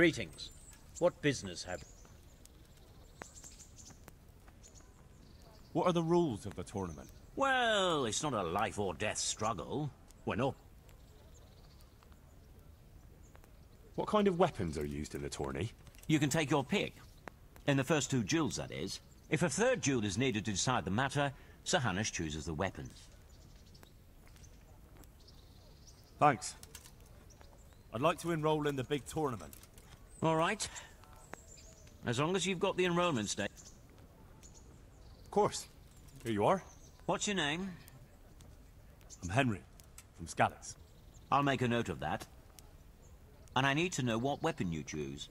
Greetings. What business have... What are the rules of the tournament? Well, it's not a life or death struggle. We're not... What kind of weapons are used in the tourney? You can take your pick. In the first two duels, that is. If a third duel is needed to decide the matter, Sir Hanush chooses the weapons. Thanks. I'd like to enroll in the big tournament. All right. As long as you've got the enrollment date. Of course. Here you are. What's your name? I'm Henry, from Skalitz. I'll make a note of that. And I need to know what weapon you choose.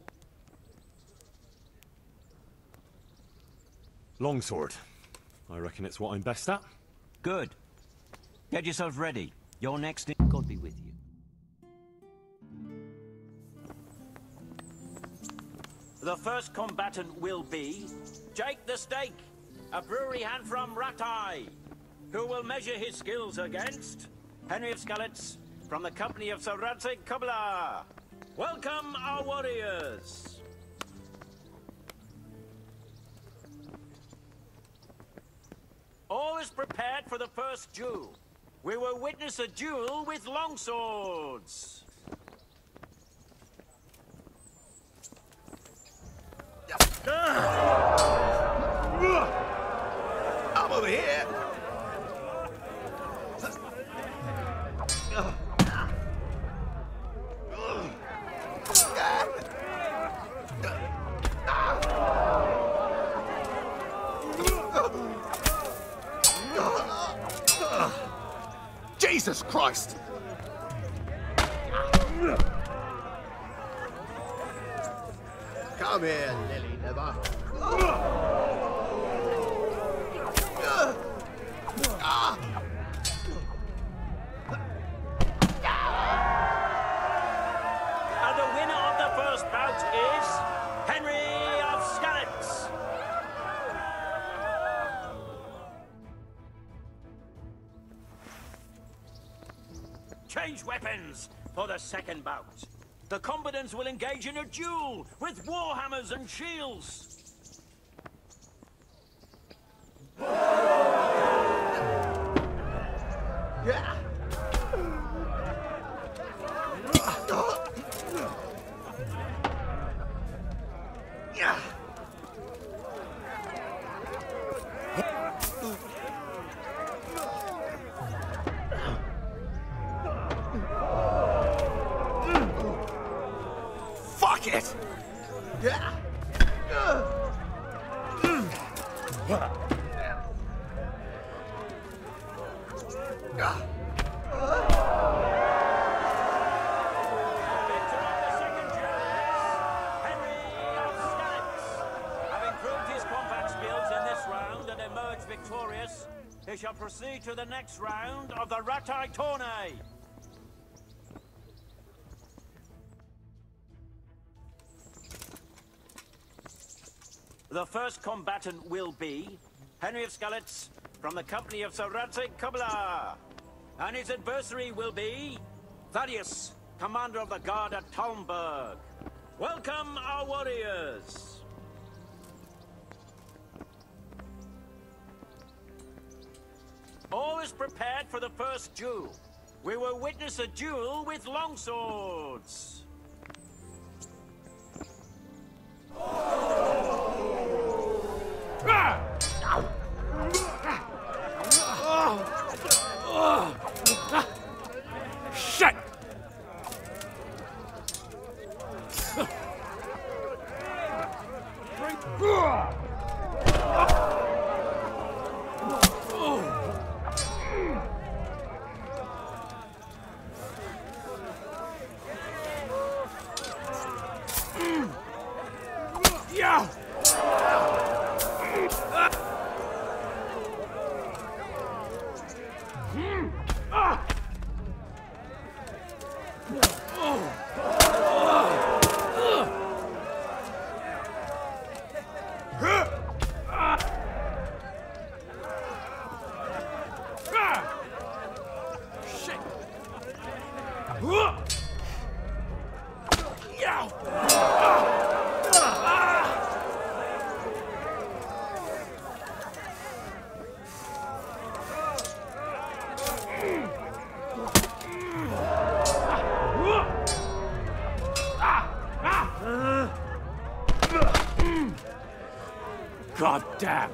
Longsword. I reckon it's what I'm best at. Good. Get yourself ready. You're next in. God be with you. The first combatant will be Jake the Stake, a brewery hand from Rattay, who will measure his skills against Henry of Skalitz from the company of Sir Radzig Kobyla. Welcome, our warriors. All is prepared for the first duel. We will witness a duel with longswords. I'm over here. Jesus Christ! Come here, Lily Never. And the winner of the first bout is Henry of Skalitz. Change weapons for the second bout. The combatants will engage in a duel with warhammers and shields. They shall proceed to the next round of the Rattay tourney. The first combatant will be Henry of Skalitz from the company of Sir Radzig Kobyla, and his adversary will be Thaddeus, commander of the guard at Talmberg. Welcome, our warriors. All is prepared for the first duel. We will witness a duel with longswords. Shit! God damn.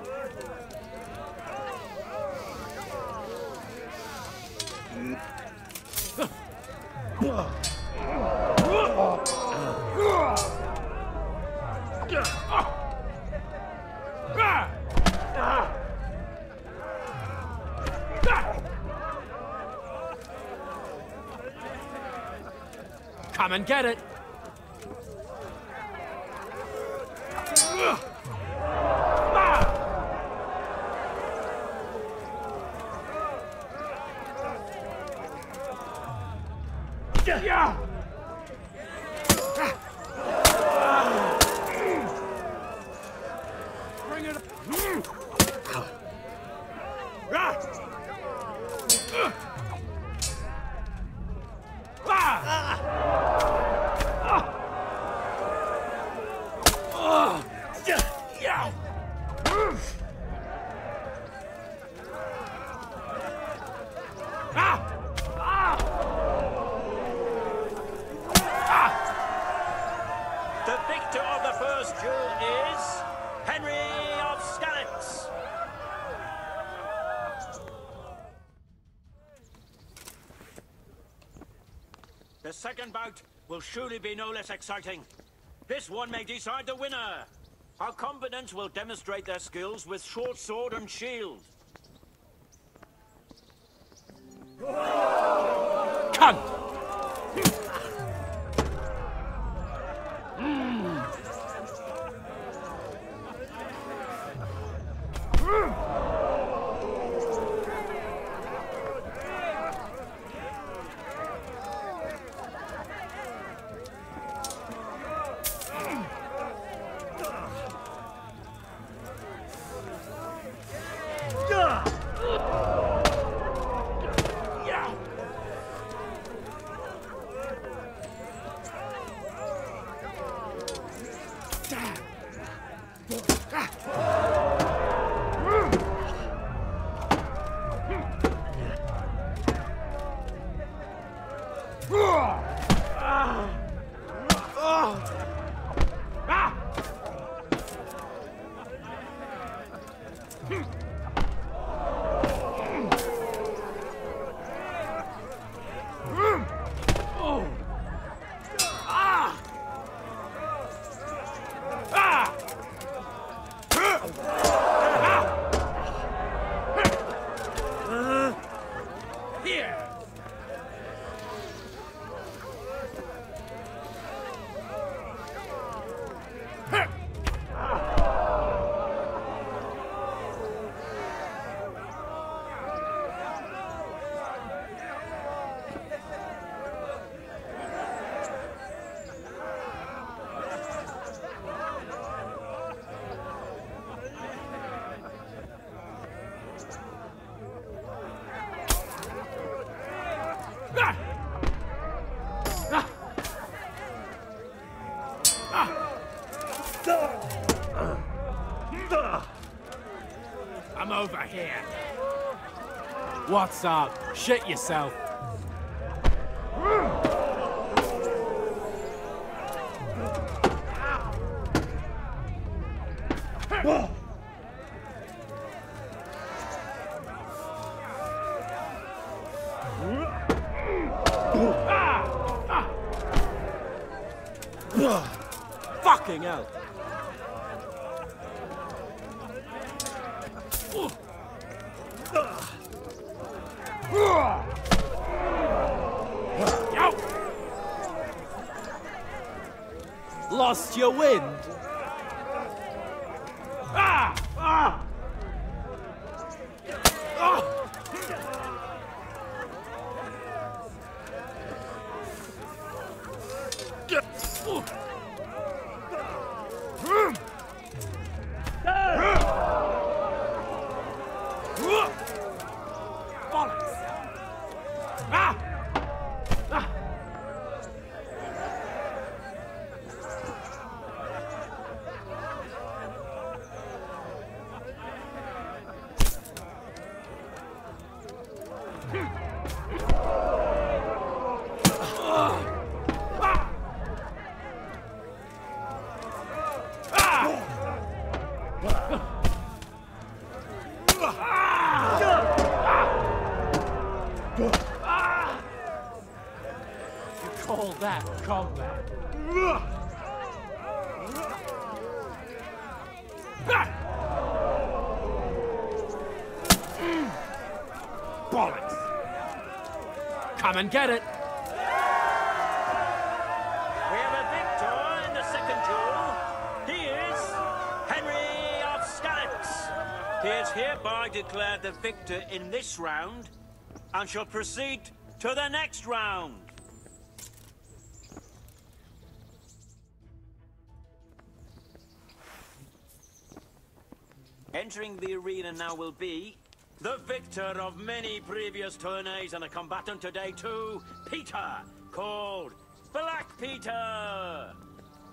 Come and get it. The second bout will surely be no less exciting. This one may decide the winner. Our combatants will demonstrate their skills with short sword and shield. Cunt! What's up? Shit yourself. Fucking hell. Lost your wind. You call that combat? Bollocks! Come and get it! He is hereby declared the victor in this round, and shall proceed to the next round. Entering the arena now will be the victor of many previous tourneys and a combatant today too, Peter, called Black Peter.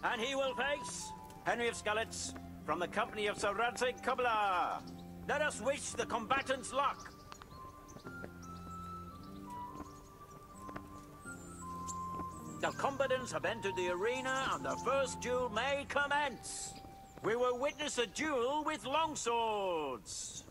And he will face Henry of Skalitz from the company of Sir Radzig Kobyla. Let us wish the combatants luck! The combatants have entered the arena and the first duel may commence! We will witness a duel with longswords!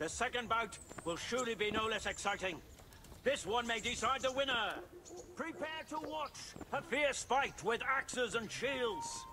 The second bout will surely be no less exciting. This one may decide the winner. Prepare to watch a fierce fight with axes and shields.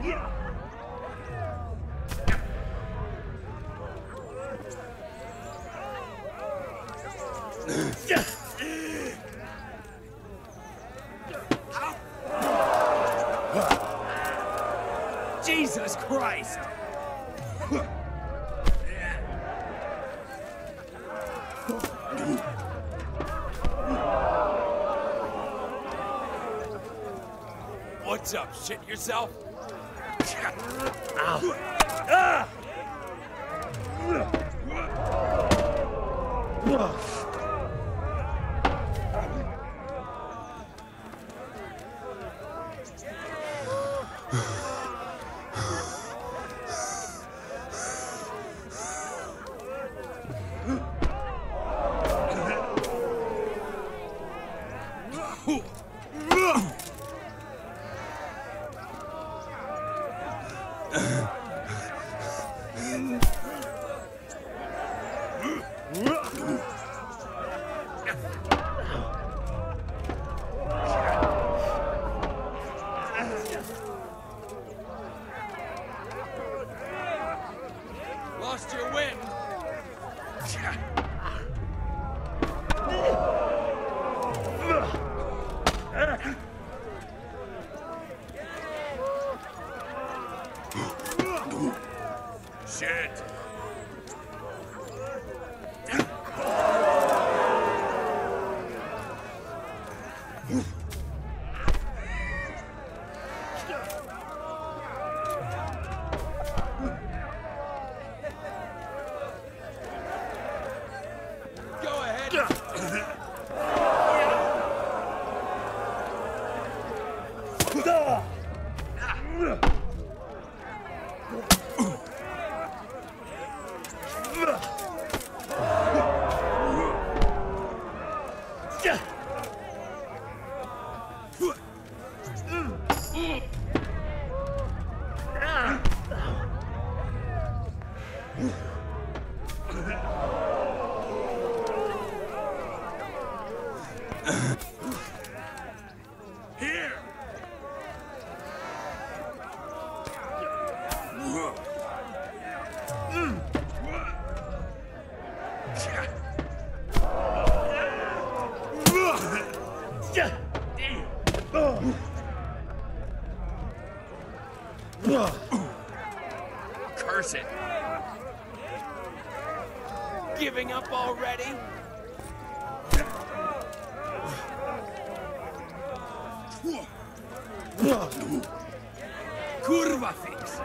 Yeah! Jesus Christ! What's up, shit yourself? Ow. Ah! Kurva fix.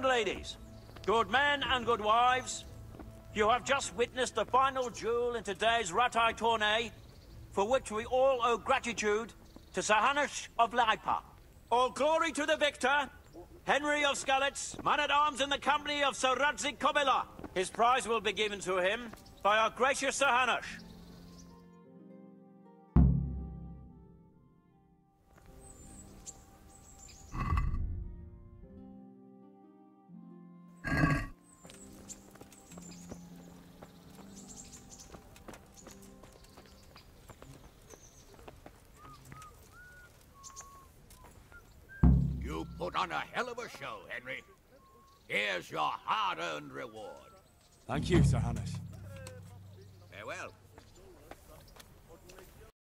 Ladies, good men and good wives, you have just witnessed the final duel in today's Rattay tourney, for which we all owe gratitude to Sir Hanush of Laipa. All glory to the victor, Henry of Skalitz, man-at-arms in the company of Sir Radzig Kobyla. His prize will be given to him by our gracious Sir Hanush. On a hell of a show, Henry. Here's your hard-earned reward. Thank you, Sir Hanush.